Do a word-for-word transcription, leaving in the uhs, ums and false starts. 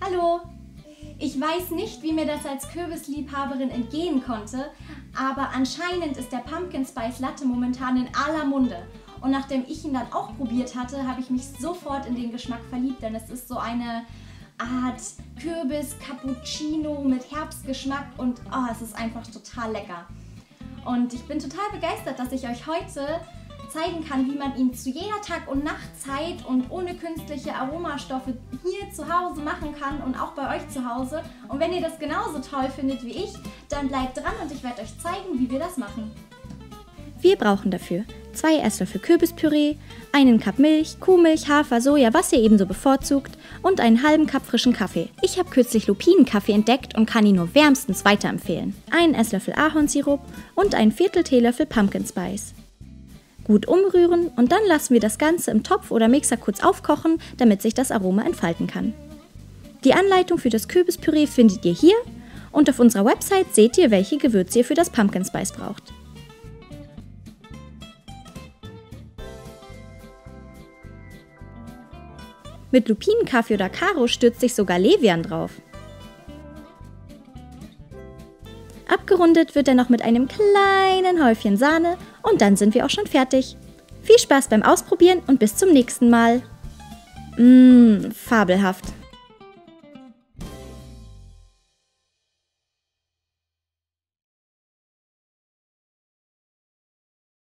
Hallo! Ich weiß nicht, wie mir das als Kürbisliebhaberin entgehen konnte, aber anscheinend ist der Pumpkin Spice Latte momentan in aller Munde. Und nachdem ich ihn dann auch probiert hatte, habe ich mich sofort in den Geschmack verliebt, denn es ist so eine Art Kürbis-Cappuccino mit Herbstgeschmack und oh, es ist einfach total lecker. Und ich bin total begeistert, dass ich euch heute zeigen kann, wie man ihn zu jeder Tag- und Nachtzeit und ohne künstliche Aromastoffe hier zu Hause machen kann und auch bei euch zu Hause. Und wenn ihr das genauso toll findet wie ich, dann bleibt dran und ich werde euch zeigen, wie wir das machen. Wir brauchen dafür zwei Esslöffel Kürbispüree, einen Cup Milch, Kuhmilch, Hafer, Soja, was ihr ebenso bevorzugt und einen halben Cup frischen Kaffee. Ich habe kürzlich Lupinenkaffee entdeckt und kann ihn nur wärmstens weiterempfehlen. Einen Esslöffel Ahornsirup und einen Viertel Teelöffel Pumpkin Spice. Gut umrühren und dann lassen wir das Ganze im Topf oder Mixer kurz aufkochen, damit sich das Aroma entfalten kann. Die Anleitung für das Kürbispüree findet ihr hier und auf unserer Website seht ihr, welche Gewürze ihr für das Pumpkin Spice braucht. Mit Lupinenkaffee oder Karo stürzt sich sogar Levian drauf. Abgerundet wird er noch mit einem kleinen Häufchen Sahne und dann sind wir auch schon fertig. Viel Spaß beim Ausprobieren und bis zum nächsten Mal. Mmm, fabelhaft.